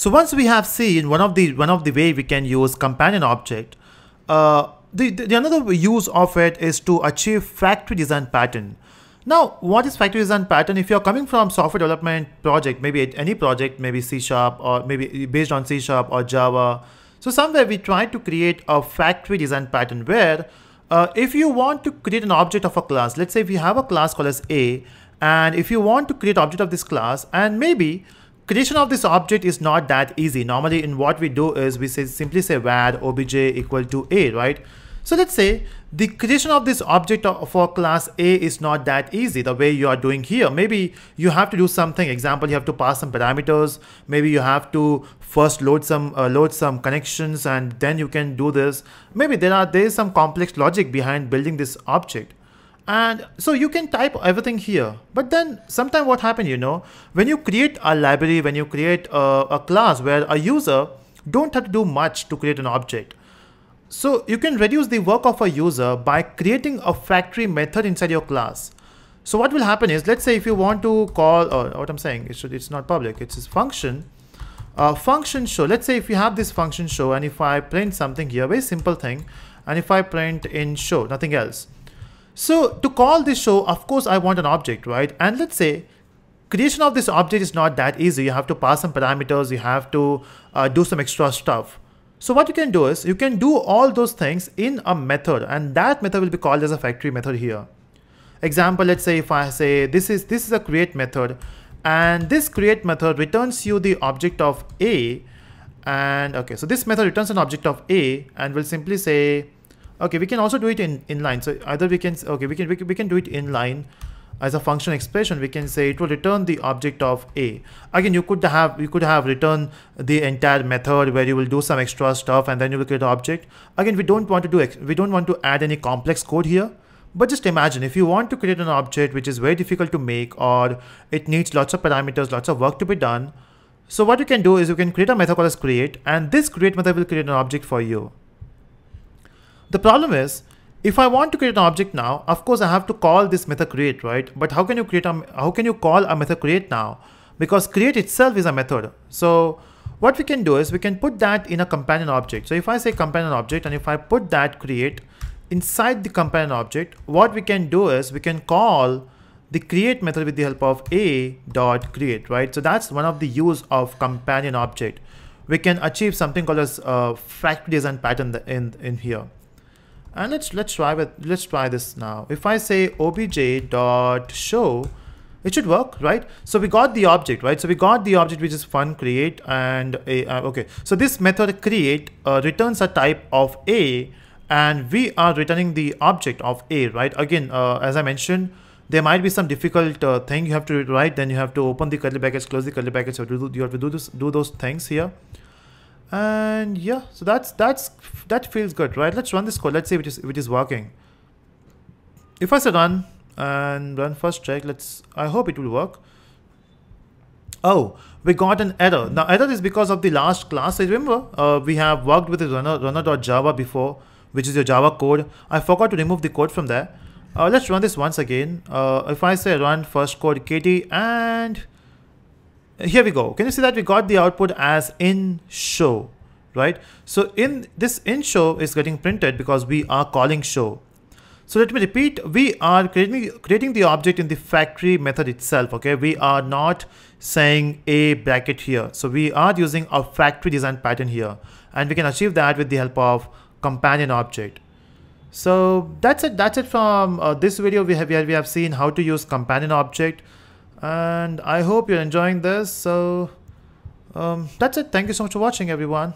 So once we have seen one of the way we can use companion object, the another use of it is to achieve factory design pattern. Now, what is factory design pattern? If you're coming from software development project, maybe any project, maybe C# or maybe based on C# or Java. So somewhere we try to create a factory design pattern where if you want to create an object of a class, let's say if you have a class called as A, and if you want to create object of this class, and maybe creation of this object is not that easy. Normally in what we do is we simply say var obj equal to A, right? So let's say the creation of this object for class A is not that easy the way you are doing here. Maybe you have to do something, example, you have to pass some parameters, maybe you have to first load some connections and then you can do this. Maybe there is some complex logic behind building this object. And so you can type everything here, but then sometimes what happens, you know, when you create a library, when you create a class where a user don't have to do much to create an object. So you can reduce the work of a user by creating a factory method inside your class. So what will happen is, let's say if you want to call, or what I'm saying, it's not public, it's this function, function show. Let's say if you have this function show, and if I print something here, very simple thing, and if I print in show, nothing else. So to call this show, of course, I want an object, right? And let's say creation of this object is not that easy. You have to pass some parameters, you have to do some extra stuff. So what you can do is you can do all those things in a method, and that method will be called as a factory method here. Example, let's say if I say this is a create method, and this create method returns you the object of A, and okay, so this method returns an object of A, and we'll simply say, okay, we can also do it inline. So either we can do it inline as a function expression. We can say it will return the object of A. Again, you could have returned the entire method where you will do some extra stuff and then you will create an object. Again, we don't want to add any complex code here, but just imagine if you want to create an object which is very difficult to make, or it needs lots of parameters, lots of work to be done. So what you can do is you can create a method called as create, and this create method will create an object for you. The problem is, if I want to create an object now, of course I have to call this method create, right? But how can you call a method create now? Because create itself is a method. So what we can do is we can put that in a companion object. So if I say companion object, and if I put that create inside the companion object, what we can do is we can call the create method with the help of a.create, right? So that's one of the use of companion object. We can achieve something called as factory design pattern in here. And let's try this now. If I say obj.show, it should work, right? So we got the object, right? So we got the object, which is fun create, and a okay. So this method create returns a type of A, and we are returning the object of A, right? Again, as I mentioned, there might be some difficult thing you have to write. Then you have to open the curly brackets, close the curly brackets. You have to do those things here. And yeah, so that feels good, right? Let's run this code. Let's see if it is working. If I say run and run first check, I hope it will work. Oh, we got an error. Now error is because of the last class. So remember, we have worked with the runner.java before, which is your Java code. I forgot to remove the code from there. Let's run this once again. If I say run first code kt, and here we go. Can you see that we got the output as in show, right? So in this in show is getting printed because we are calling show. So let me repeat, we are creating the object in the factory method itself. Okay, we are not saying a bracket here. So we are using a factory design pattern here, and we can achieve that with the help of companion object. So that's it from this video. We have seen how to use companion object. And I hope you're enjoying this. So that's it. Thank you so much for watching, everyone.